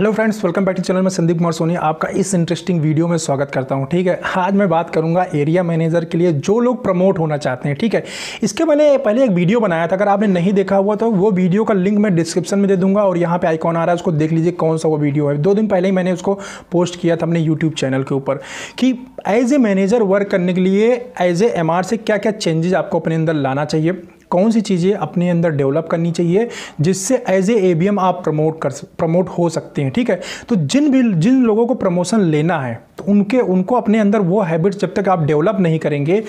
Hello friends, welcome back to channel. में संदीप कुमार सोनी आपका इस इंटरेस्टिंग वीडियो में स्वागत करता हूं। ठीक है, आज मैं बात करूंगा एरिया मैनेजर के लिए जो लोग प्रमोट होना चाहते हैं। ठीक है, इसके मैंने पहले एक वीडियो बनाया था, अगर आपने नहीं देखा हुआ तो वो वीडियो का लिंक मैं डिस्क्रिप्शन में दे दूंगा और यहाँ पे आइकॉन आ रहा है उसको देख लीजिए कौन सा वो वीडियो है। 2 दिन पहले ही मैंने उसको पोस्ट किया था अपने यूट्यूब चैनल के ऊपर कि एज ए मैनेजर वर्क करने के लिए एज ए MR से क्या क्या चेंजेज आपको अपने अंदर लाना चाहिए, कौन सी चीज़ें अपने अंदर डेवलप करनी चाहिए जिससे एज ए ABM आप प्रमोट हो सकते हैं। ठीक है, तो जिन लोगों को प्रमोशन लेना है तो उनको अपने अंदर वो हैबिट्स जब तक आप डेवलप नहीं करेंगे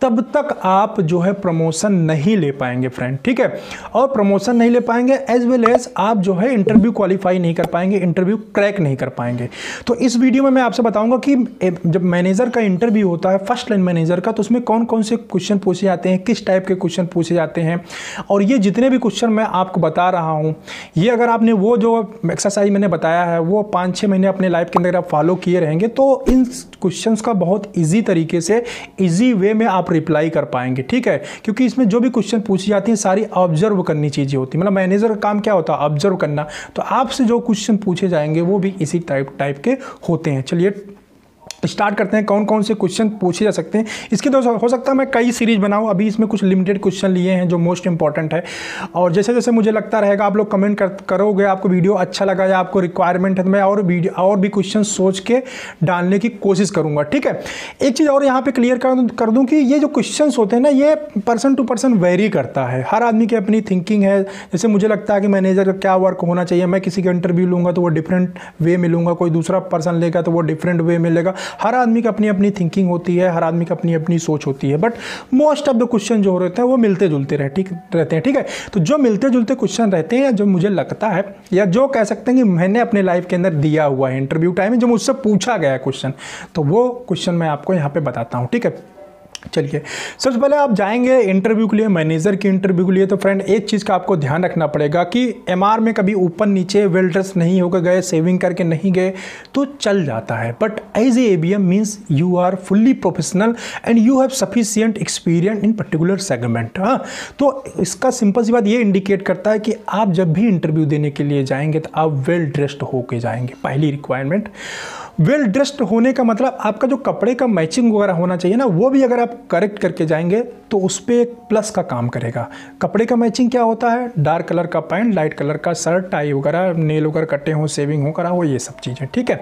तब तक आप जो है प्रमोशन नहीं ले पाएंगे फ्रेंड। ठीक है, और प्रमोशन नहीं ले पाएंगे एज वेल एज आप जो है इंटरव्यू क्वालिफाई नहीं कर पाएंगे, इंटरव्यू क्रैक नहीं कर पाएंगे। तो इस वीडियो में मैं आपसे बताऊंगा कि जब मैनेजर का इंटरव्यू होता है, फर्स्ट लाइन मैनेजर का, तो उसमें कौन कौन से क्वेश्चन पूछे जाते हैं, किस टाइप के क्वेश्चन पूछे जाते हैं। और ये जितने भी क्वेश्चन मैं आपको बता रहा हूँ, ये अगर आपने वो जो एक्सरसाइज मैंने बताया है वो 5-6 महीने अपने लाइफ के अंदर आप फॉलो किए रहेंगे तो इन क्वेश्चन का बहुत ईजी तरीके से, ईजी वे में आप रिप्लाई कर पाएंगे। ठीक है, क्योंकि इसमें जो भी क्वेश्चन पूछी जाती हैं सारी ऑब्जर्व करनी चीज़ें होती है, मतलब मैनेजर का काम क्या होता है, ऑब्जर्व करना। तो आपसे जो क्वेश्चन पूछे जाएंगे वो भी इसी टाइप के होते हैं। चलिए स्टार्ट करते हैं, कौन कौन से क्वेश्चन पूछे जा सकते हैं। इसके दोस्तों हो सकता है मैं कई सीरीज बनाऊं, अभी इसमें कुछ लिमिटेड क्वेश्चन लिए हैं जो मोस्ट इंपॉर्टेंट है। और जैसे जैसे मुझे लगता रहेगा आप लोग कमेंट करोगे, आपको वीडियो अच्छा लगा या आपको रिक्वायरमेंट है, तो मैं और भी क्वेश्चन सोच के डालने की कोशिश करूँगा। ठीक है, एक चीज़ और यहाँ पर क्लियर कर दूँ कि ये जो क्वेश्चन होते हैं ना ये पर्सन टू पर्सन वेरी करता है, हर आदमी की अपनी थिंकिंग है। जैसे मुझे लगता है कि मैनेजर का क्या वर्क होना चाहिए, मैं किसी का इंटरव्यू लूँगा तो वो डिफरेंट वे में लूँगा, कोई दूसरा पर्सन लेगा तो वो डिफरेंट वे में लेगा। हर आदमी की अपनी अपनी थिंकिंग होती है, हर आदमी की अपनी अपनी सोच होती है, but most of the question जो रहते हैं वो मिलते जुलते रहते हैं। ठीक है, तो जो मिलते जुलते क्वेश्चन रहते हैं, जो मुझे लगता है या जो कह सकते हैं कि मैंने अपने लाइफ के अंदर दिया हुआ है इंटरव्यू टाइम में, जो मुझसे पूछा गया क्वेश्चन, तो वो क्वेश्चन मैं आपको यहाँ पर बताता हूँ। ठीक है, चलिए सबसे पहले आप जाएंगे इंटरव्यू के लिए, मैनेजर के इंटरव्यू के लिए। तो फ्रेंड एक चीज़ का आपको ध्यान रखना पड़ेगा कि MR में कभी ऊपर नीचे वेल ड्रेस नहीं होकर गए, सेविंग करके नहीं गए तो चल जाता है, but as a ABM means you are fully professional and you have sufficient experience in particular segment. हाँ, तो इसका सिंपल सी बात ये इंडिकेट करता है कि आप जब भी इंटरव्यू देने के लिए जाएंगे तो आप वेल ड्रेस्ड होके जाएंगे। पहली रिक्वायरमेंट, वेल ड्रेस्ड होने का मतलब आपका जो कपड़े का मैचिंग वगैरह होना चाहिए ना, वो भी अगर आप करेक्ट करके जाएंगे तो उस पर एक प्लस का काम करेगा। कपड़े का मैचिंग क्या होता है, डार्क कलर का पैंट, लाइट कलर का शर्ट, टाई वगैरह, नेल वगैरह कटे हों, सेविंग हो करा हो, ये सब चीज़ें। ठीक है,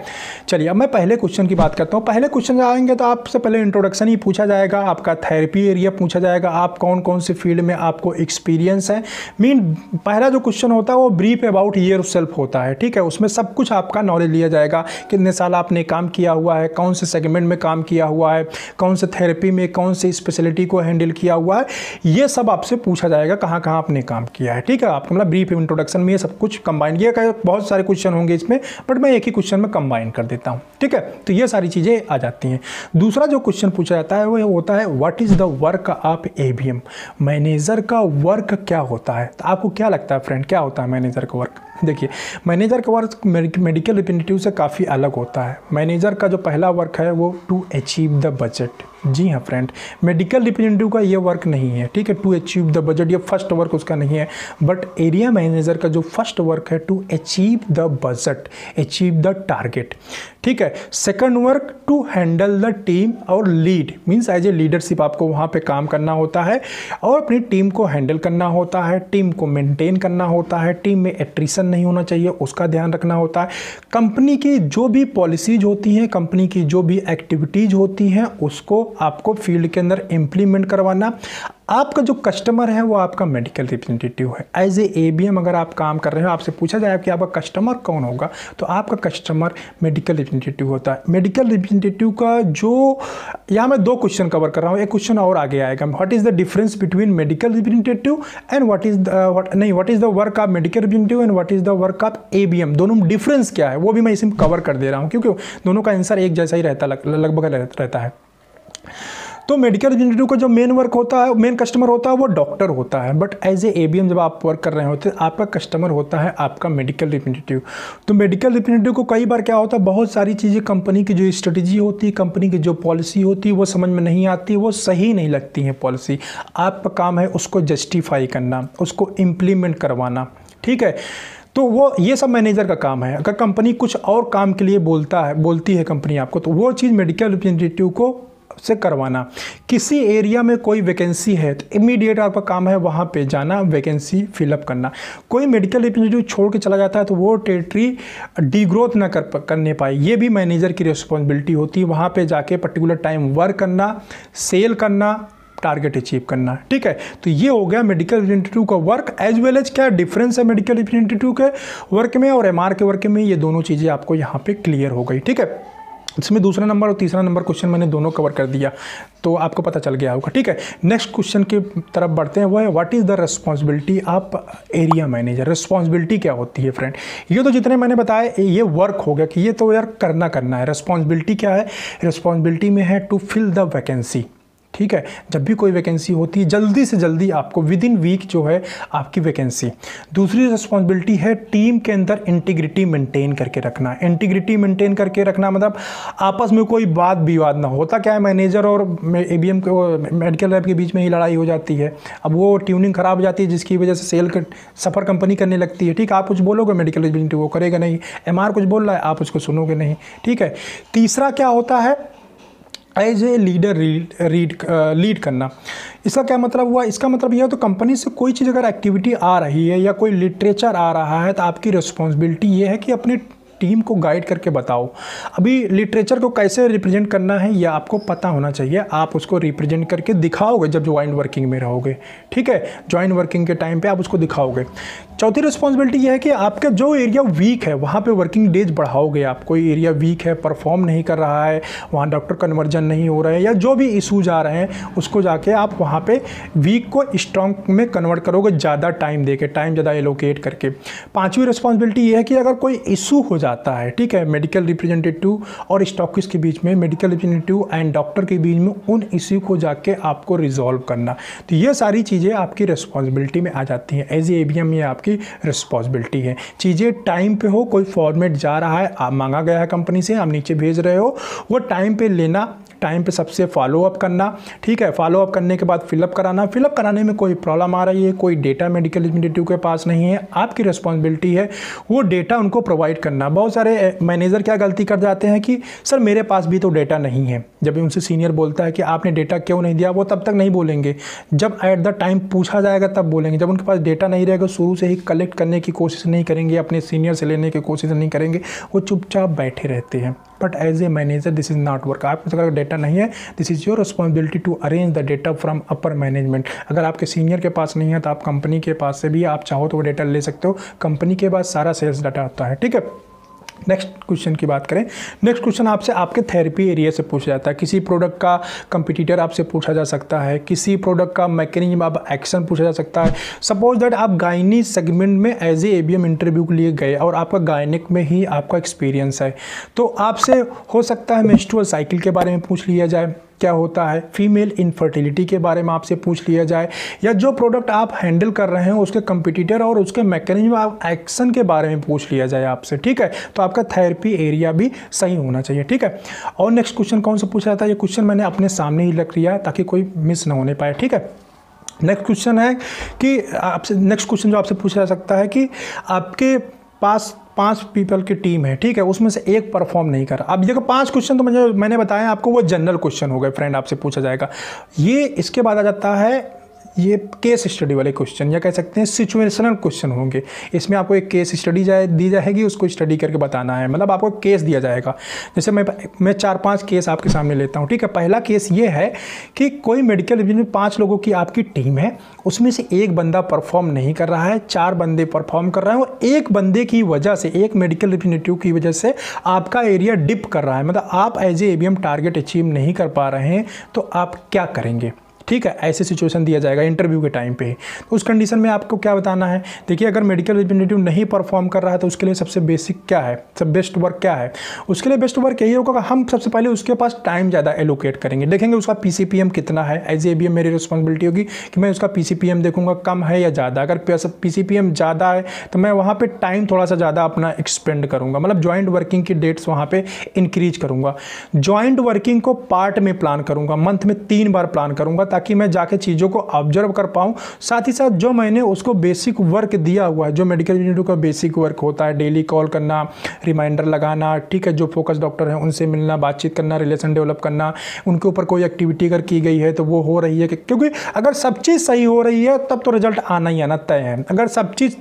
चलिए अब मैं पहले क्वेश्चन की बात करता हूँ। पहले क्वेश्चन आएंगे तो आपसे पहले इंट्रोडक्शन ही पूछा जाएगा, आपका थेरेपी एरिया पूछा जाएगा, आप कौन कौन से फील्ड में आपको एक्सपीरियंस है। मीन पहला जो क्वेश्चन होता है वो ब्रीफ अबाउट योरसेल्फ होता है। ठीक है, उसमें सब कुछ आपका नॉलेज लिया जाएगा, कितने साल आपने काम किया हुआ है, कौन से सेगमेंट में काम किया हुआ है, कौन से थेरेपी में, कौन से स्पेशलिटी को हैंडल किया हुआ है, ये सब आपसे पूछा जाएगा, कहाँ कहाँ आपने काम किया है। ठीक है, आपको मतलब ब्रीफ इंट्रोडक्शन में ये सब कुछ कंबाइन किया, बहुत सारे क्वेश्चन होंगे इसमें बट मैं एक ही क्वेश्चन में कंबाइन कर देता हूँ। ठीक है, तो ये सारी चीज़ें आ जाती हैं। दूसरा जो क्वेश्चन पूछा जाता है वो होता है what is the work of ABM, manager का वर्क क्या होता है। तो आपको क्या लगता है फ्रेंड, क्या होता है मैनेजर का वर्क? देखिए मैनेजर का वर्क मेडिकल रिप्रेजेंटेटिव से काफ़ी अलग होता है। मैनेजर का जो पहला वर्क है वो टू अचीव द बजट। जी हाँ फ्रेंड, मेडिकल रिप्रेजेंटेटिव का ये वर्क नहीं है। ठीक है, टू अचीव द बजट ये फर्स्ट वर्क उसका नहीं है, बट एरिया मैनेजर का जो फर्स्ट वर्क है to achieve the budget, achieve the target. ठीक है, second work to handle the team और lead, means as a leadership आपको वहाँ पे काम करना होता है और अपनी टीम को हैंडल करना होता है, टीम को मेंटेन करना होता है, टीम में एट्रिशन नहीं होना चाहिए उसका ध्यान रखना होता है, कंपनी की जो भी पॉलिसीज होती हैं, कंपनी की जो भी एक्टिविटीज होती हैं उसको आपको फील्ड के अंदर इम्प्लीमेंट करवाना। आपका जो कस्टमर है वो आपका मेडिकल रिप्रेजेंटेटिव है। एज ए ABM अगर आप काम कर रहे हो, आपसे पूछा जाए कि आपका कस्टमर कौन होगा, तो आपका कस्टमर मेडिकल रिप्रेजेंटेटिव होता है। मेडिकल रिप्रेजेंटेटिव का जो यहाँ मैं 2 क्वेश्चन कवर कर रहा हूँ, एक क्वेश्चन और आगे आएगा, what is the difference between medical representative and what is the work of medical representative and what is the work of ABM, दोनों में डिफरेंस क्या है वो भी मैं इसमें कवर कर दे रहा हूँ, क्योंकि दोनों का आंसर एक जैसा ही रहता, लगभग रहता है। तो मेडिकल रिप्रेजेंटेटिव का जो मेन वर्क होता है, मेन कस्टमर होता है वो डॉक्टर होता है, बट एज ए ABM जब आप वर्क कर रहे होते हैं आपका कस्टमर होता है आपका मेडिकल रिप्रेजेंटेटिव। तो मेडिकल रिप्रेजेंटेटिव को कई बार क्या होता है, बहुत सारी चीज़ें कंपनी की जो स्ट्रेटेजी होती है, कंपनी की जो पॉलिसी होती है वो समझ में नहीं आती, वो सही नहीं लगती है पॉलिसी, आपका काम है उसको जस्टिफाई करना, उसको इम्प्लीमेंट करवाना। ठीक है, तो वो ये सब मैनेजर का काम है। अगर कंपनी कुछ और काम के लिए बोलती है कंपनी आपको, तो वो चीज़ मेडिकल रिप्रेजेंटेटिव को से करवाना। किसी एरिया में कोई वैकेंसी है तो इमीडिएट आपका काम है वहाँ पे जाना, वैकेंसी फिलअप करना। कोई मेडिकल रिप्रेजेंटेटिव छोड़ के चला जाता है तो वो टेरिटरी डीग्रोथ ना करने पाए, ये भी मैनेजर की रिस्पॉन्सिबिलिटी होती है। वहाँ पे जाके पर्टिकुलर टाइम वर्क करना, सेल करना, टारगेट अचीव करना, ठीक है। तो ये हो गया मेडिकल रिप्रेजेंटेटिव का वर्क एज वेल एज क्या डिफरेंस है मेडिकल रिप्रेजेंटेटिव के वर्क में और एमआर के वर्क में, ये दोनों चीज़ें आपको यहाँ पे क्लियर हो गई, ठीक है। इसमें दूसरा नंबर और तीसरा नंबर क्वेश्चन मैंने दोनों कवर कर दिया, तो आपको पता चल गया होगा, ठीक है। नेक्स्ट क्वेश्चन की तरफ बढ़ते हैं, वह है what is the responsibility of area manager. Responsibility क्या होती है फ्रेंड? ये तो जितने मैंने बताए ये वर्क हो गया कि ये तो यार करना है। रिस्पॉन्सिबिलिटी क्या है? रिस्पॉन्सिबिलिटी में है टू फिल द वैकेंसी, ठीक है। जब भी कोई वैकेंसी होती है जल्दी से जल्दी आपको विद इन वीक जो है आपकी वैकेंसी। दूसरी रिस्पॉन्सिबिलिटी है टीम के अंदर इंटीग्रिटी मेंटेन करके रखना। इंटीग्रिटी मेंटेन करके रखना मतलब आपस में कोई बात विवाद ना होता। क्या है, मैनेजर और एबीएम के मेडिकल लैब के बीच में ही लड़ाई हो जाती है। अब वो ट्यूनिंग खराब हो जाती है जिसकी वजह से सेल सफ़र कंपनी करने लगती है, ठीक। आप कुछ बोलोगे मेडिकल रिप्रेजेंटेटिव वो करेगा नहीं, एमआर कुछ बोल रहा है आप उसको सुनोगे नहीं, ठीक है। तीसरा क्या होता है, एज ए लीडर लीड करना। इसका क्या मतलब हुआ? इसका मतलब यह है तो कंपनी से कोई चीज़ अगर एक्टिविटी आ रही है या कोई लिटरेचर आ रहा है तो आपकी रिस्पॉन्सिबिलिटी ये है कि अपने टीम को गाइड करके बताओ अभी लिटरेचर को कैसे रिप्रेजेंट करना है, यह आपको पता होना चाहिए। आप उसको रिप्रेजेंट करके दिखाओगे जब ज्वाइंट वर्किंग में रहोगे, ठीक है। ज्वाइंट वर्किंग के टाइम पे आप उसको दिखाओगे। चौथी रिस्पॉन्सिबिलिटी यह है कि आपके जो एरिया वीक है वहाँ पे वर्किंग डेज बढ़ाओगे। आप कोई एरिया वीक है, परफॉर्म नहीं कर रहा है, वहाँ डॉक्टर कन्वर्जन नहीं हो रहे हैं या जो भी इशूज आ रहे हैं उसको जाके आप वहाँ पे वीक को स्ट्रॉन्ग में कन्वर्ट करोगे, ज़्यादा टाइम देके, टाइम ज़्यादा एलोकेट करके। पाँचवीं रिस्पॉन्सिबिलिटी ये है कि अगर कोई इशू हो जाता है, ठीक है, मेडिकल रिप्रेजेंटेटिव और स्टॉकिस्ट के बीच में, मेडिकल रिप्रेजेंटेटिव एंड डॉक्टर के बीच में, उन इशू को जाके आपको रिजॉल्व करना। तो ये सारी चीज़ें आपकी रिस्पॉन्सिबिलिटी में आ जाती हैं। एज ए एबीएम ये आपकी रिस्पॉन्सिबिलिटी है। चीज़ें टाइम पे हो, कोई फॉर्मेट जा रहा है, आप मांगा गया है कंपनी से, आप नीचे भेज रहे हो, वो टाइम पे लेना, टाइम पे सबसे फॉलोअप करना, ठीक है। फॉलोअप करने के बाद फिलअप कराना। फिलअप कराने में कोई प्रॉब्लम आ रही है, कोई डेटा मेडिकल रिप्रेजेंटेटिव के पास नहीं है, आपकी रिस्पॉन्सिबिलिटी है वो डेटा उनको प्रोवाइड करना। बहुत सारे मैनेजर क्या गलती कर जाते हैं कि सर मेरे पास भी तो डेटा नहीं है। जब उनसे सीनियर बोलता है कि आपने डेटा क्यों नहीं दिया, वो तब तक नहीं बोलेंगे, जब एट द टाइम पूछा जाएगा तब बोलेंगे। जब उनके पास डेटा नहीं रहेगा, शुरू से ही कलेक्ट करने की कोशिश नहीं करेंगे, अपने सीनियर से लेने की कोशिश नहीं करेंगे, वो चुपचाप बैठे रहते हैं। But as a manager this is not work. आपके अगर डेटा नहीं है, this is your responsibility to arrange the data from upper management. अगर आपके सीनियर के पास नहीं है तो आप कंपनी के पास से भी आप चाहो तो वो डेटा ले सकते हो। कंपनी के पास सारा सेल्स डाटा आता है, ठीक है। नेक्स्ट क्वेश्चन की बात करें, नेक्स्ट क्वेश्चन आपसे आपके थेरेपी एरिया से पूछा जाता है। किसी प्रोडक्ट का कंपटीटर आपसे पूछा जा सकता है, किसी प्रोडक्ट का मैकेनिज्म ऑफ एक्शन पूछा जा सकता है। सपोज दैट आप गायनी सेगमेंट में एज ए एबीएम इंटरव्यू के लिए गए और आपका गायनिक में ही आपका एक्सपीरियंस है, तो आपसे हो सकता है मेंस्ट्रुअल साइकिल के बारे में पूछ लिया जाए क्या होता है, फीमेल इनफर्टिलिटी के बारे में आपसे पूछ लिया जाए, या जो प्रोडक्ट आप हैंडल कर रहे हैं उसके कंपटीटर और उसके मैकेनिज्म ऑफ एक्शन के बारे में पूछ लिया जाए आपसे, ठीक है। तो आपका थेरेपी एरिया भी सही होना चाहिए, ठीक है। और नेक्स्ट क्वेश्चन कौन सा पूछा जाता है, ये क्वेश्चन मैंने अपने सामने ही रख लिया है ताकि कोई मिस ना होने पाए, ठीक है। नेक्स्ट क्वेश्चन है कि आपसे नेक्स्ट क्वेश्चन जो आपसे पूछा जा सकता है कि आपके पास 5 पीपल की टीम है, ठीक है, उसमें से एक परफॉर्म नहीं कर रहा। अब देखो 5 क्वेश्चन तो मैंने बताया आपको, वो जनरल क्वेश्चन हो गए फ्रेंड आपसे पूछा जाएगा। ये इसके बाद आ जाता है ये केस स्टडी वाले क्वेश्चन, या कह सकते हैं सिचुएशनल क्वेश्चन होंगे। इसमें आपको एक केस स्टडी दी जाएगी, उसको स्टडी करके बताना है, मतलब आपको केस दिया जाएगा। जैसे मैं 4-5 केस आपके सामने लेता हूँ, ठीक है। पहला केस ये है कि कोई मेडिकल रिप्रेजेंटेटिव में 5 लोगों की आपकी टीम है, उसमें से एक बंदा परफॉर्म नहीं कर रहा है, 4 बंदे परफॉर्म कर रहे हैं और एक बंदे की वजह से, एक मेडिकल रिप्रेजेंटेटिव की वजह से आपका एरिया डिप कर रहा है, मतलब आप as a ABM target achieve नहीं कर पा रहे हैं, तो आप क्या करेंगे, ठीक है। ऐसे सिचुएशन दिया जाएगा इंटरव्यू के टाइम पे। तो उस कंडीशन में आपको क्या बताना है, देखिए अगर मेडिकल रिप्रेजेंटेटिव नहीं परफॉर्म कर रहा है तो उसके लिए सबसे बेसिक क्या है, सब बेस्ट वर्क क्या है, उसके लिए बेस्ट वर्क यही होगा कि हम सबसे पहले उसके पास टाइम ज़्यादा एलोकेट करेंगे, देखेंगे उसका पीसीपीएम कितना है। एज ए एबीएम मेरी रिस्पॉन्सिबिलिटी होगी कि मैं उसका पीसीपीएम देखूंगा कम है या ज़्यादा। अगर पीसीपीएम ज़्यादा है तो मैं वहाँ पर टाइम थोड़ा सा ज़्यादा अपना एक्सपेंड करूँगा, मतलब ज्वाइंट वर्किंग की डेट्स वहाँ पर इंक्रीज करूँगा। ज्वाइंट वर्किंग को पार्ट में प्लान करूँगा, मंथ में 3 बार प्लान करूँगा ताकि मैं जाके चीज़ों को ऑब्जर्व कर पाऊँ। साथ ही साथ जो मैंने उसको बेसिक वर्क दिया हुआ है, जो मेडिकल यूनिट का बेसिक वर्क होता है, डेली कॉल करना, रिमाइंडर लगाना, ठीक है, जो फोकस डॉक्टर हैं उनसे मिलना, बातचीत करना, रिलेशन डेवलप करना, उनके ऊपर कोई एक्टिविटी अगर की गई है तो वो हो रही है, क्योंकि अगर सब चीज़ सही हो रही है तब तो रिजल्ट आना ही आना तय है। अगर सब चीज़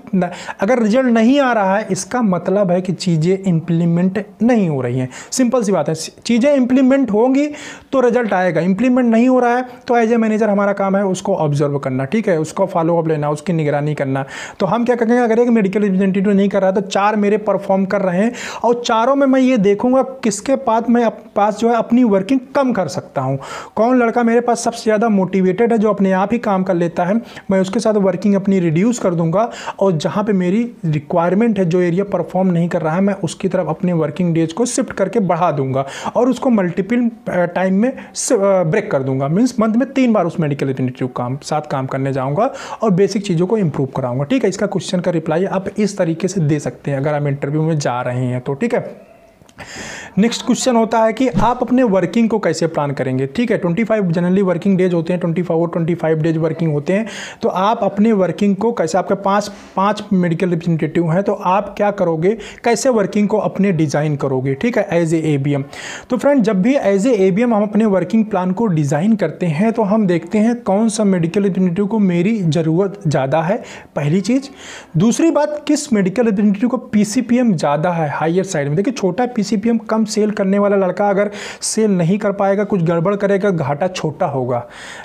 अगर रिजल्ट नहीं आ रहा है इसका मतलब है कि चीज़ें इम्प्लीमेंट नहीं हो रही हैं। सिंपल सी बात है, चीज़ें इम्प्लीमेंट होंगी तो रिजल्ट आएगा। इम्प्लीमेंट नहीं हो रहा है तो एज ए मैनेजर हमारा काम है उसको ऑब्जर्व करना, ठीक है, उसको फॉलोअप लेना, उसकी निगरानी करना। तो हम क्या करेंगे, अगर एक मेडिकल रिप्रेजेंटेटिव नहीं कर रहा तो चार मेरे परफॉर्म कर रहे हैं और चारों में मैं ये देखूंगा किसके पास जो है अपनी वर्किंग कम कर सकता हूँ। कौन लड़का मेरे पास सबसे ज़्यादा मोटिवेटेड है, जो अपने आप ही काम कर लेता है, मैं उसके साथ वर्किंग अपनी रिड्यूस कर दूंगा और जहाँ पे मेरी रिक्वायरमेंट है, जो एरिया परफॉर्म नहीं कर रहा है, मैं उसकी तरफ अपने वर्किंग डेज को शिफ्ट करके बढ़ा दूंगा और उसको मल्टीपल टाइम में ब्रेक कर दूंगा। मीन्स मंथ में 3 बार उस मेडिकल रिप्रेजेंटेटिव काम करने जाऊँगा और बेसिक चीज़ों को इंप्रूव कराऊंगा, ठीक है। इसका क्वेश्चन का रिप्लाई आप इस तरीके से दे सकते हैं अगर आप इंटरव्यू में जा रहे हैं तो, ठीक है। नेक्स्ट क्वेश्चन होता है कि आप अपने वर्किंग को कैसे प्लान करेंगे, ठीक है। 25 जनरली वर्किंग डेज होते हैं, 25 डेज वर्किंग होते हैं। तो आप अपने वर्किंग को कैसे, आपके पांच मेडिकल रिप्रेजेंटेटिव हैं तो आप क्या करोगे, कैसे वर्किंग को अपने डिज़ाइन करोगे, ठीक है, एज ए एबीएम। तो फ्रेंड, जब भी एज ए एबीएम हम अपने वर्किंग प्लान को डिज़ाइन करते हैं तो हम देखते हैं कौन सा मेडिकल रिप्रेजेंटेटिव को मेरी ज़रूरत ज़्यादा है, पहली चीज़। दूसरी बात, किस मेडिकल रिप्रेजेंटेटिव को PCPM ज़्यादा है, हायर साइड में। देखिए, छोटा PCPM कम सेल करने वाला लड़का अगर सेल नहीं कर पाएगा, कुछ गड़बड़ करेगा, घाटा छोटा होगा।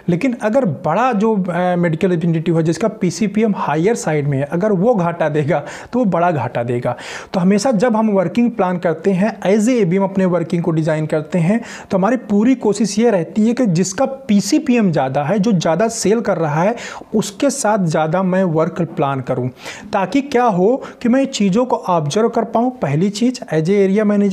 लेकिन अगर बड़ा जो मेडिकल रिप्रेजेंटेटिव है जिसका PCPM हायर साइड में है, अगर वो घाटा देगा तो वो बड़ा घाटा देगा। तो हमेशा जब हम वर्किंग प्लान करते हैं, एज ए एबीएम अपने वर्किंग को डिज़ाइन करते हैं, तो हमारी पूरी कोशिश ये रहती है कि जिसका PCPM ज़्यादा है, जो ज़्यादा सेल कर रहा है, उसके साथ ज़्यादा मैं वर्क प्लान करूँ, ताकि क्या हो कि मैं चीज़ों को ऑब्जर्व कर पाऊँ, पहली चीज़ एज ए एरिया मैनेजर।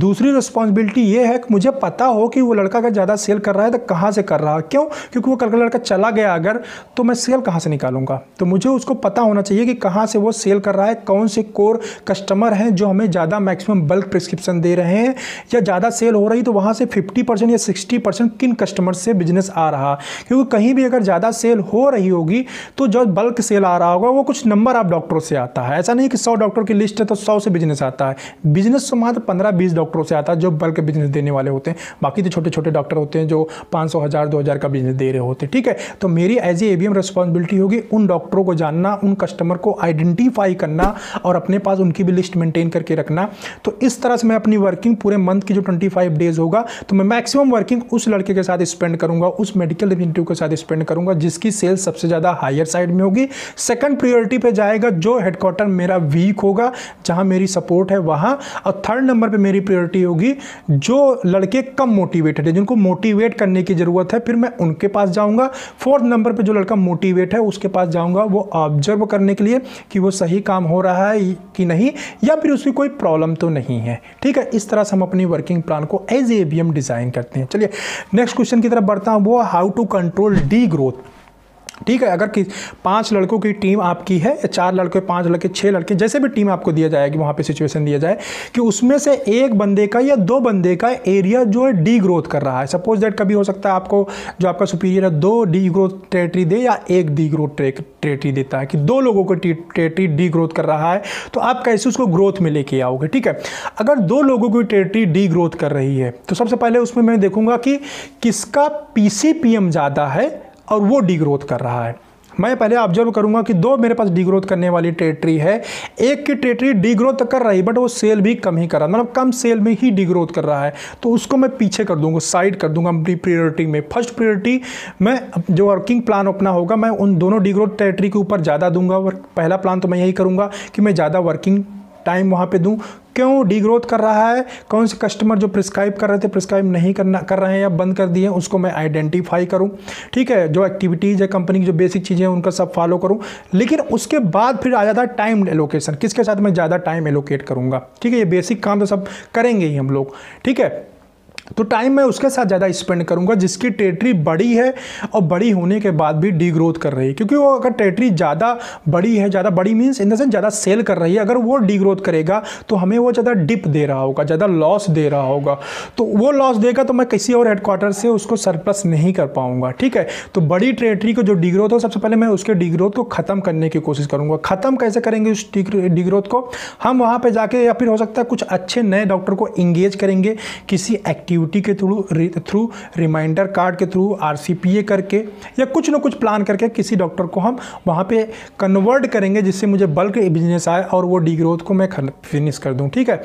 दूसरी रिस्पॉन्सिबिलिटी ये है कि मुझे पता हो कि वो लड़का अगर ज़्यादा सेल कर रहा है तो कहाँ से कर रहा है, क्यों, क्योंकि वो कल का लड़का चला गया अगर, तो मैं सेल कहाँ से निकालूंगा। तो मुझे उसको पता होना चाहिए कि कहाँ से वो सेल कर रहा है, कौन से कोर कस्टमर हैं जो हमें ज़्यादा मैक्सिमम बल्क प्रिस्क्रिप्शन दे रहे हैं या ज़्यादा सेल हो रही, तो वहाँ से 50% या 60% किन कस्टमर से बिजनेस आ रहा, क्योंकि कहीं भी अगर ज़्यादा सेल हो रही होगी तो जो बल्क सेल आ रहा होगा वो कुछ नंबर ऑफ डॉक्टरों से आता है। ऐसा नहीं कि 100 डॉक्टर की लिस्ट है तो 100 से बिजनेस आता है, बिजनेस मात्र 15-20 डॉक्टरों से आता है जो बल्क बिजनेस देने वाले होते हैं। बाकी तो छोटे छोटे डॉक्टर होते हैं जो 500, 1000, 2000 का बिजनेस दे रहे होते हैं, ठीक है। तो मेरी एज ए एबीएम रिस्पॉन्सिबिलिटी होगी उन डॉक्टरों को जानना, उन कस्टमर को आइडेंटिफाई करना और अपने पास उनकी भी लिस्ट मेंटेन करके रखना। तो इस तरह से मैं अपनी वर्किंग पूरे मंथ की जो 25 डेज होगा तो मैं मैक्सिमम वर्किंग उस लड़के के साथ स्पेंड करूंगा, उस मेडिकल रिप्रेजेंटेटिव के साथ स्पेंड करूंगा जिसकी सेल सबसे ज़्यादा हायर साइड में होगी। सेकंड प्रायोरिटी पे जाएगा जो हेडक्वार्टर मेरा वीक होगा, जहाँ मेरी सपोर्ट है वहाँ। और थर्ड नंबर पे मेरी प्रायोरिटी होगी जो लड़के कम मोटिवेटेड है, जिनको मोटिवेट करने की ज़रूरत है, फिर मैं उनके पास जाऊंगा। फोर्थ नंबर पे जो लड़का मोटिवेट है उसके पास जाऊंगा, वो ऑब्जर्व करने के लिए कि वो सही काम हो रहा है कि नहीं, या फिर उसकी कोई प्रॉब्लम तो नहीं है, ठीक है। इस तरह से हम अपनी वर्किंग प्लान को एज ए एबीएम डिज़ाइन करते हैं। चलिए नेक्स्ट क्वेश्चन की तरफ बढ़ता हूँ, वो how to control the growth, ठीक है। अगर कि 5 लड़कों की टीम आपकी है या 4 लड़के, 5 लड़के, 6 लड़के, जैसे भी टीम आपको दिया जाएगी वहाँ पे सिचुएशन दिया जाए कि उसमें से एक बंदे का या 2 बंदे का एरिया जो है डी ग्रोथ कर रहा है। सपोज दैट कभी हो सकता है आपको जो आपका सुपीरियर है 2 डी ग्रोथ टेरेटरी दे या 1 डी ग्रोथ टेरेटरी देता है, कि 2 लोगों को टेरेटरी डी ग्रोथ कर रहा है, तो आप कैसे उसको ग्रोथ में लेके आओगे, ठीक है। अगर 2 लोगों की टेरेटरी डी ग्रोथ कर रही है तो सबसे पहले उसमें मैं देखूँगा कि किसका PCPM ज़्यादा है और वो डी ग्रोथ कर रहा है। मैं पहले ऑब्जर्व करूंगा कि 2 मेरे पास डी ग्रोथ करने वाली टेरेटरी है, 1 की टेरेटरी डी ग्रोथ कर रही बट वो सेल भी कम ही कर रहा है, मतलब कम सेल में ही डी ग्रोथ कर रहा है, तो उसको मैं पीछे कर दूंगा, साइड कर दूंगा अपनी प्रायोरिटी में। फर्स्ट प्रायोरिटी मैं जो वर्किंग प्लान अपना होगा मैं उन दोनों डी ग्रोथ टेरेटरी के ऊपर ज़्यादा दूंगा। पहला प्लान तो मैं यही करूँगा कि मैं ज़्यादा वर्किंग टाइम वहाँ पे दूँ, क्यों डी ग्रोथ कर रहा है, कौन से कस्टमर जो प्रिस्क्राइब कर रहे थे प्रिस्क्राइब नहीं कर रहे हैं या बंद कर दिए, उसको मैं आइडेंटिफाई करूं, ठीक है। जो एक्टिविटीज़ है कंपनी की, जो बेसिक चीज़ें हैं उनका सब फॉलो करूं। लेकिन उसके बाद फिर आ जाता है टाइम एलोकेशन, किसके साथ मैं ज़्यादा टाइम एलोकेट करूँगा, ठीक है। ये बेसिक काम तो सब करेंगे ही हम लोग, ठीक है। तो टाइम मैं उसके साथ ज़्यादा स्पेंड करूंगा जिसकी टेरिटरी बड़ी है और बड़ी होने के बाद भी डी ग्रोथ कर रही है, क्योंकि वो अगर टेरिटरी ज़्यादा बड़ी है, ज़्यादा बड़ी मीन्स इन द सेंस ज़्यादा सेल कर रही है, अगर वो डी ग्रोथ करेगा तो हमें वो ज़्यादा डिप दे रहा होगा, ज़्यादा लॉस दे रहा होगा, तो वो लॉस देगा तो मैं किसी और हेडक्वार्टर से उसको सरप्लस नहीं कर पाऊंगा। ठीक है, तो बड़ी टेरिटरी को जो डी ग्रोथ हो सबसे पहले मैं उसके डी ग्रोथ को ख़त्म करने की कोशिश करूँगा। ख़त्म कैसे करेंगे उस डी ग्रोथ को? हम वहाँ पर जाके या फिर हो सकता है कुछ अच्छे नए डॉक्टर को इंगेज करेंगे किसी एक्टिविटी के थ्रू रिमाइंडर कार्ड के थ्रू, RCPA करके या कुछ ना कुछ प्लान करके किसी डॉक्टर को हम वहाँ पे कन्वर्ट करेंगे जिससे मुझे बल्क बिजनेस आए और वो डी ग्रोथ को मैं फिनिश कर दूँ। ठीक है,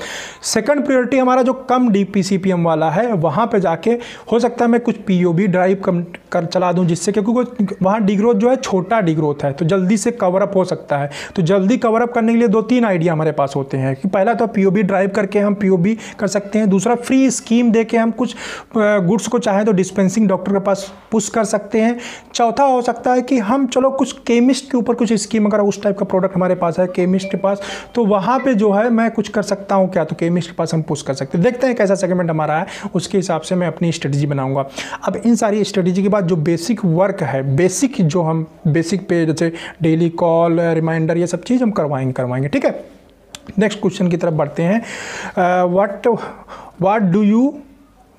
सेकंड प्रायोरिटी हमारा जो कम DPCPM वाला है वहाँ पे जाके हो सकता है मैं कुछ POB ड्राइव कम कर चला दूँ जिससे, क्योंकि वहाँ डी ग्रोथ जो है छोटा डी ग्रोथ है तो जल्दी से कवरअप हो सकता है। तो जल्दी कवरअप करने के लिए दो तीन आइडिया हमारे पास होते हैं कि पहला तो POB ड्राइव करके हम POB कर सकते हैं, दूसरा फ्री स्कीम देके हम कुछ गुड्स को चाहे तो डिस्पेंसिंग डॉक्टर के पास पुश कर सकते हैं, चौथा हो सकता है कि हम चलो कुछ केमिस्ट के ऊपर कुछ स्कीम, अगर उस टाइप का प्रोडक्ट हमारे पास है केमिस्ट के पास तो वहाँ पे जो है मैं कुछ कर सकता हूँ क्या, तो केमिस्ट के पास हम पुश कर सकते हैं। देखते हैं कैसा सेगमेंट हमारा है, उसके हिसाब से मैं अपनी स्ट्रेटजी बनाऊँगा। अब इन सारी स्ट्रेटजी के बाद जो बेसिक वर्क है, बेसिक जो हम बेसिक पे जैसे डेली कॉल रिमाइंडर ये सब चीज़ हम करवाएंगे। ठीक है, नेक्स्ट क्वेश्चन की तरफ बढ़ते हैं। What do you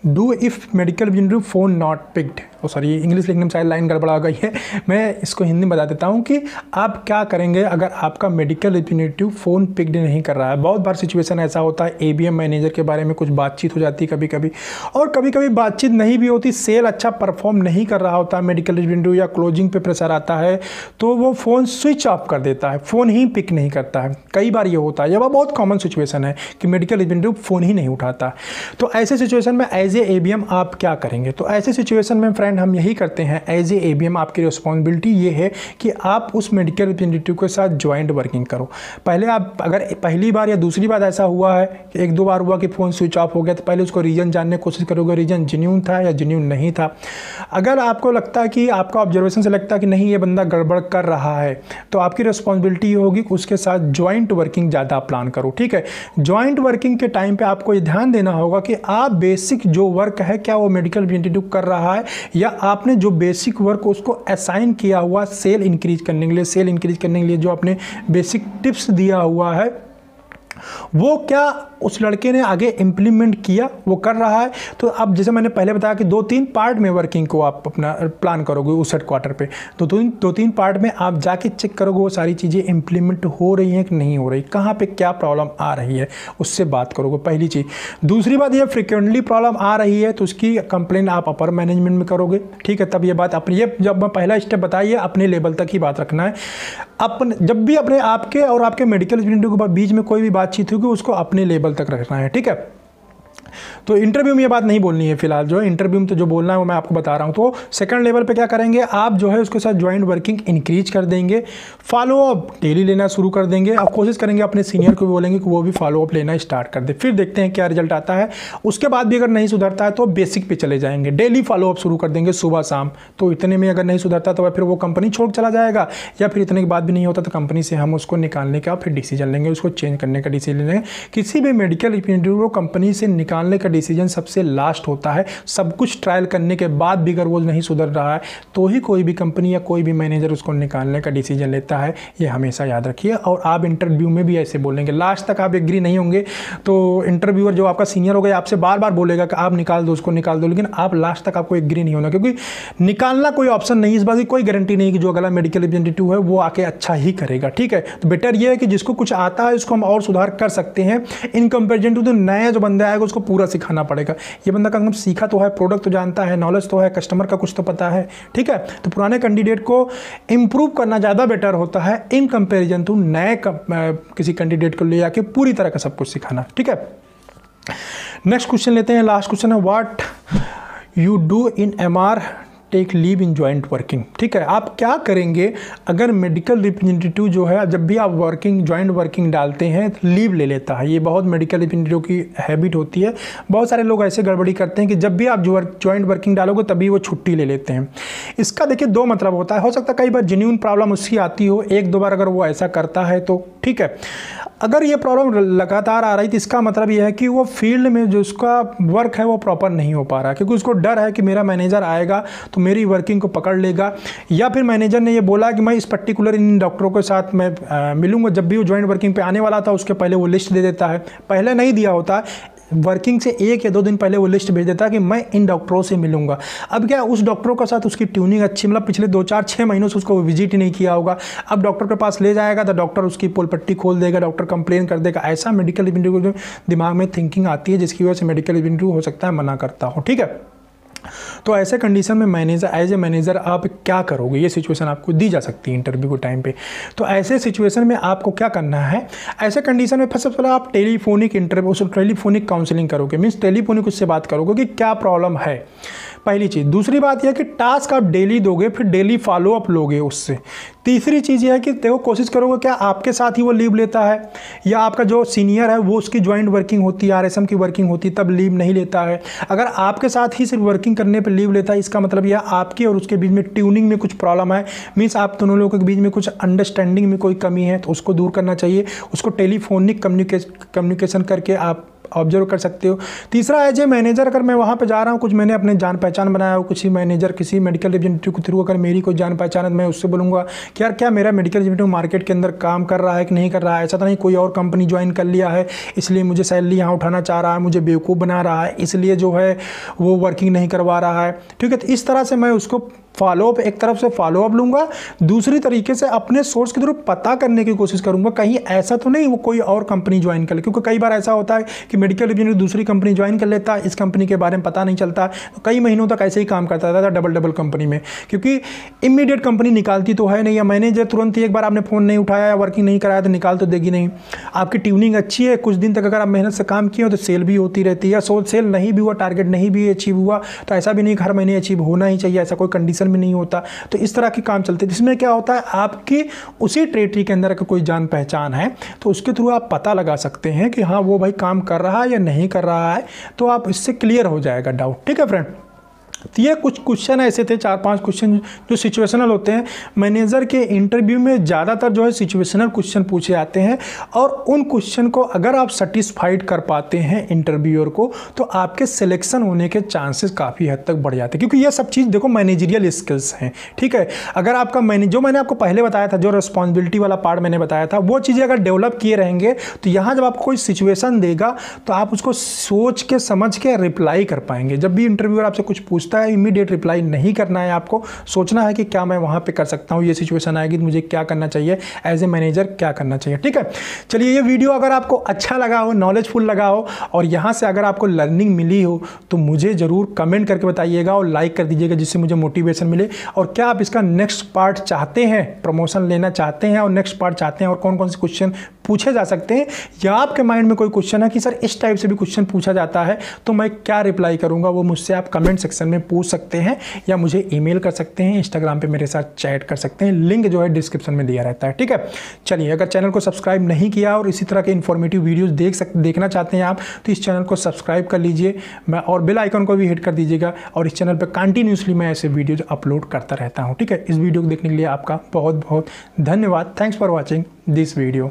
do if medical interview phone not picked, oh sorry English लिखने में शायद लाइन गड़बड़ा हो गई है, मैं इसको हिंदी में बता देता हूँ कि आप क्या करेंगे अगर आपका मेडिकल रिप्रेजेंटेटिव फ़ोन पिक्ड नहीं कर रहा है। बहुत बार सिचुएशन ऐसा होता है, ABM मैनेजर के बारे में कुछ बातचीत हो जाती है कभी कभी, और कभी कभी बातचीत नहीं भी होती, सेल अच्छा परफॉर्म नहीं कर रहा होता, मेडिकल रिप्रेजेंटेटिव या क्लोजिंग पे प्रेशर आता है तो वो फ़ोन स्विच ऑफ कर देता है, फ़ोन ही पिक नहीं करता है, कई बार ये होता है। यह बहुत कॉमन सिचुएसन है कि मेडिकल रिप्रेजेंटेटिव फ़ोन ही नहीं उठाता, तो ऐसे सिचुएसन में एज ए ABM आप क्या करेंगे? तो ऐसे सिचुएशन में फ्रेंड हम यही करते हैं, एज ए ABM आपकी रिस्पॉन्सिबिलिटी ये है कि आप उस मेडिकल रिप्रेजेंटेटिव के साथ ज्वाइंट वर्किंग करो। पहले आप अगर पहली बार या दूसरी बार ऐसा हुआ है कि एक दो बार हुआ कि फ़ोन स्विच ऑफ हो गया तो पहले उसको रीज़न जानने की कोशिश करोगे, रीज़न जेन्युइन था या जेन्युइन नहीं था। अगर आपको लगता है कि आपका ऑब्जर्वेशन से लगता है कि नहीं ये बंदा गड़बड़ कर रहा है तो आपकी रिस्पॉन्सिबिलिटी ये होगी कि उसके साथ ज्वाइंट वर्किंग ज़्यादा प्लान करो। ठीक है, ज्वाइंट वर्किंग के टाइम पर आपको ये ध्यान देना होगा कि आप बेसिक जो वर्क है क्या वो मेडिकल रिप्रेजेंटेटिव कर रहा है या आपने जो बेसिक वर्क उसको असाइन किया हुआ सेल इंक्रीज करने के लिए, जो आपने बेसिक टिप्स दिया हुआ है वो क्या उस लड़के ने आगे इम्प्लीमेंट किया, वो कर रहा है। तो अब जैसे मैंने पहले बताया कि 2-3 पार्ट में वर्किंग को आप अपना प्लान करोगे उस हेडक्वार्टर पे, तो 2-3 पार्ट में आप जाके चेक करोगे वो सारी चीज़ें इम्प्लीमेंट हो रही हैं कि नहीं हो रही, कहाँ पे क्या प्रॉब्लम आ रही है उससे बात करोगे, पहली चीज़। दूसरी बात, ये फ्रिक्वेंटली प्रॉब्लम आ रही है तो उसकी कंप्लेंट आप अपर मैनेजमेंट में करोगे। ठीक है, तब ये बात अपनी, ये जब मैं पहला स्टेप बताइए अपने लेवल तक ही बात रखना है, अपन जब भी अपने आपके और आपके मेडिकल रिप्रेजेंटेटिव के बीच में कोई भी बातचीत होगी उसको अपने लेवल तक रखना है। ठीक है, तो इंटरव्यू में ये बात नहीं बोलनी है फिलहाल, जो है इंटरव्यू में तो जो बोलना है वो मैं आपको बता रहा हूँ। तो सेकंड लेवल पे क्या करेंगे, आप जो है उसके साथ ज्वाइंट वर्किंग इंक्रीज कर देंगे, फॉलोअप डेली लेना शुरू कर देंगे, आप कोशिश करेंगे अपने सीनियर को भी बोलेंगे कि वो भी फॉलोअप लेना स्टार्ट कर दे, फिर देखते हैं क्या रिजल्ट आता है। उसके बाद भी अगर नहीं सुधरता है तो बेसिक पे चले जाएंगे, डेली फॉलोअप शुरू कर देंगे सुबह शाम, तो इतने में अगर नहीं सुधरता तो फिर वो कंपनी छोड़ चला जाएगा या फिर इतने के बाद भी नहीं होता तो कंपनी से हम उसको निकालने का फिर डिसीजन लेंगे, उसको चेंज करने का डिसीजन लेंगे। किसी भी मेडिकल रिप्रेजेंटेटिव को कंपनी से निकालने का डिसीजन सबसे लास्ट होता है, सब कुछ ट्रायल करने के बाद भी अगर वो नहीं सुधर रहा है तो ही कोई भी कंपनी या कोई भी मैनेजर उसको निकालने का डिसीजन लेता है, ये हमेशा याद रखिए। और आप इंटरव्यू में भी ऐसे बोलेंगे, लास्ट तक आप एग्री नहीं होंगे तो इंटरव्यूअर जो आपका सीनियर होगा आपसे बार बार बोलेगा कि आप निकाल दो उसको निकाल दो, लेकिन आप लास्ट तक आपको एग्री नहीं होना, क्योंकि निकालना कोई ऑप्शन नहीं, इस बात की कोई गारंटी नहीं कि जो अगला मेडिकल रिप्रेजेंटेटिव है वो आके अच्छा ही करेगा। ठीक है, तो बेटर यह है कि जिसको कुछ आता है उसको हम और सुधार कर सकते हैं इन कंपेरिजन टू द नया जो बंदा आएगा उसको पूरा सिखाना पड़ेगा, ये बंदा कम से कम सीखा तो है, प्रोडक्ट तो जानता है, नॉलेज तो है, कस्टमर का कुछ तो पता है। ठीक है, तो पुराने कैंडिडेट को इम्प्रूव करना ज़्यादा बेटर होता है इन कंपेरिजन टू नए किसी कैंडिडेट को ले जाके पूरी तरह का सब कुछ सिखाना। ठीक है, नेक्स्ट क्वेश्चन लेते हैं, लास्ट क्वेश्चन है what you do in MR take leave in joint working. ठीक है, आप क्या करेंगे अगर मेडिकल रिप्रेजेंटेटिव जो है जब भी आप वर्किंग ज्वाइंट वर्किंग डालते हैं तो लीव ले लेता है, ये बहुत मेडिकल रिप्रेजेंटेटिव की हैबिट होती है, बहुत सारे लोग ऐसे गड़बड़ी करते हैं कि जब भी आप ज्वाइंट वर्किंग डालोगे तभी वो छुट्टी ले लेते हैं। इसका देखिए दो मतलब होता है, हो सकता है कई बार जेन्युइन प्रॉब्लम उसकी आती हो, एक दो बार अगर वो ऐसा करता है तो ठीक है, अगर ये प्रॉब्लम लगातार आ रही तो इसका मतलब ये है कि वो फील्ड में जो उसका वर्क है वो प्रॉपर नहीं हो पा रहा, क्योंकि उसको डर है कि मेरा मैनेजर आएगा तो मेरी वर्किंग को पकड़ लेगा, या फिर मैनेजर ने ये बोला कि मैं इस पर्टिकुलर इन डॉक्टरों के साथ मैं मिलूँगा। जब भी वो जॉइंट वर्किंग पे आने वाला था उसके पहले वो लिस्ट दे देता है, पहले नहीं दिया होता, वर्किंग से एक या दो दिन पहले वो लिस्ट भेज देता है कि मैं इन डॉक्टरों से मिलूंगा। अब क्या उस डॉक्टरों के साथ उसकी ट्यूनिंग अच्छी, मतलब पिछले 2-4-6 महीनों से उसको विजिट ही नहीं किया होगा, अब डॉक्टर के पास ले जाएगा तो डॉक्टर उसकी पोलपट्टी खोल देगा, डॉक्टर कंप्लेन कर देगा। ऐसा मेडिकल रिव्यू के दिमाग में थिंकिंग आती है जिसकी वजह से मेडिकल रिव्यू हो सकता है मना करता हो। ठीक है, तो ऐसे कंडीशन में मैनेजर एज ए मैनेजर आप क्या करोगे? ये सिचुएशन आपको दी जा सकती है इंटरव्यू के टाइम पे। तो ऐसे सिचुएशन में आपको क्या करना है? ऐसे कंडीशन में सबसे पहले आप टेलीफोनिक इंटरव्यू, टेलीफोनिक काउंसलिंग करोगे, मीन्स टेलीफोनिक उससे बात करोगे कि क्या प्रॉब्लम है, पहली चीज़। दूसरी बात यह है कि टास्क आप डेली दोगे, फिर डेली फॉलोअप लोगे उससे। तीसरी चीज़ यह है कि देखो कोशिश करोगे क्या आपके साथ ही वो लीव लेता है, या आपका जो सीनियर है वो उसकी ज्वाइंट वर्किंग होती है, RSM की वर्किंग होती है तब लीव नहीं लेता है। अगर आपके साथ ही सिर्फ वर्किंग करने पर लीव लेता है, इसका मतलब यह आपके और उसके बीच में ट्यूनिंग में कुछ प्रॉब्लम है, मीन्स आप दोनों लोगों के बीच में कुछ अंडरस्टैंडिंग में कोई कमी है, तो उसको दूर करना चाहिए। उसको टेलीफोनिक कम्युनिकेशन करके आप ऑब्जर्व कर सकते हो। तीसरा एज ए मैनेजर अगर मैं वहाँ पे जा रहा हूँ, कुछ मैंने अपने जान पहचान बनाया हो, किसी मैनेजर किसी मेडिकल रिप्रेजेंटेटिव के थ्रू अगर मेरी कोई जान पहचान है, मैं उससे बोलूँगा कि यार क्या मेरा मेडिकल रिप्रेजेंटेटिव मार्केट के अंदर काम कर रहा है कि नहीं कर रहा है, ऐसा तो नहीं कोई और कंपनी ज्वाइन कर लिया है इसलिए मुझे सैलरी यहाँ उठाना चाह रहा है, मुझे बेवकूफ़ बना रहा है इसलिए जो है वो वर्किंग नहीं करवा रहा है। ठीक है, तो इस तरह से मैं उसको फॉलोअप, एक तरफ से फॉलोअप लूँगा, दूसरी तरीके से अपने सोर्स के थ्रू पता करने की कोशिश करूँगा कहीं ऐसा तो नहीं वो कोई और कंपनी ज्वाइन कर ले, क्योंकि कई बार ऐसा होता है कि मेडिकल रिप्रेजेंटेटिव दूसरी कंपनी ज्वाइन कर लेता है, इस कंपनी के बारे में पता नहीं चलता, तो कई महीनों तक ऐसे ही काम करता रहता था डबल कंपनी में, क्योंकि इमीडिएट कंपनी निकालती तो है नहीं, या मैनेजर तुरंत ही एक बार आपने फ़ोन नहीं उठाया या वर्किंग नहीं कराया तो निकाल तो देगी नहीं। आपकी ट्यूनिंग अच्छी है, कुछ दिन तक अगर आप मेहनत से काम किए हो तो सेल भी होती रहती है, सो सेल नहीं भी हुआ, टारगेट नहीं भी अचीव हुआ, तो ऐसा भी नहीं हर महीने अचीव होना ही चाहिए, ऐसा कोई कंडीशन में नहीं होता। तो इस तरह के काम चलते, जिसमें क्या होता है आपकी उसी टेरिटरी के अंदर अगर कोई जान पहचान है तो उसके थ्रू आप पता लगा सकते हैं कि हाँ वो भाई काम कर रहा है या नहीं कर रहा है, तो आप इससे क्लियर हो जाएगा डाउट। ठीक है फ्रेंड, तो ये कुछ क्वेश्चन ऐसे थे, 4-5 क्वेश्चन जो सिचुएशनल होते हैं। मैनेजर के इंटरव्यू में ज़्यादातर जो है सिचुएशनल क्वेश्चन पूछे जाते हैं, और उन क्वेश्चन को अगर आप सेटिस्फाइड कर पाते हैं इंटरव्यूअर को तो आपके सिलेक्शन होने के चांसेस काफ़ी हद तक बढ़ जाते हैं, क्योंकि ये सब चीज़ देखो मैनेजरियल स्किल्स हैं। ठीक है, अगर आपका जो मैंने आपको पहले बताया था, जो रिस्पॉन्सिबिलिटी वाला पार्ट मैंने बताया था, वो चीज़ें अगर डेवलप किए रहेंगे तो यहाँ जब आपको कोई सिचुएशन देगा तो आप उसको सोच के समझ के रिप्लाई कर पाएंगे। जब भी इंटरव्यूअर आपसे कुछ पूछता है, इमीडिएट रिप्लाई नहीं करना है, आपको सोचना है कि क्या मैं वहां पे कर सकता हूं, ये सिचुएशन आएगी तो मुझे क्या करना चाहिए, एज ए मैनेजर क्या करना चाहिए। ठीक है, चलिए ये वीडियो अगर आपको अच्छा लगा हो, नॉलेजफुल लगा हो, और यहां से अगर आपको लर्निंग मिली हो तो मुझे जरूर कमेंट करके बताइएगा और लाइक कर दीजिएगा, जिससे मुझे मोटिवेशन मिले। और क्या आप इसका नेक्स्ट पार्ट चाहते हैं, प्रमोशन लेना चाहते हैं और नेक्स्ट पार्ट चाहते हैं, और कौन कौन से क्वेश्चन पूछे जा सकते हैं, या आपके माइंड में कोई क्वेश्चन है कि सर इस टाइप से भी क्वेश्चन पूछा जाता है तो मैं क्या रिप्लाई करूंगा, वो मुझसे आप कमेंट सेक्शन में पूछ सकते हैं, या मुझे ईमेल कर सकते हैं, इंस्टाग्राम पे मेरे साथ चैट कर सकते हैं, लिंक जो है डिस्क्रिप्शन में दिया रहता है। ठीक है, चलिए अगर चैनल को सब्सक्राइब नहीं किया और इसी तरह के इन्फॉर्मेटिव वीडियोज़ देखना चाहते हैं आप, तो इस चैनल को सब्सक्राइब कर लीजिए और बेल आइकन को भी हिट कर दीजिएगा, और इस चैनल पर कंटिन्यूसली मैं ऐसे वीडियोज़ अपलोड करता रहता हूँ। ठीक है, इस वीडियो को देखने के लिए आपका बहुत बहुत धन्यवाद। Thanks for watching this video.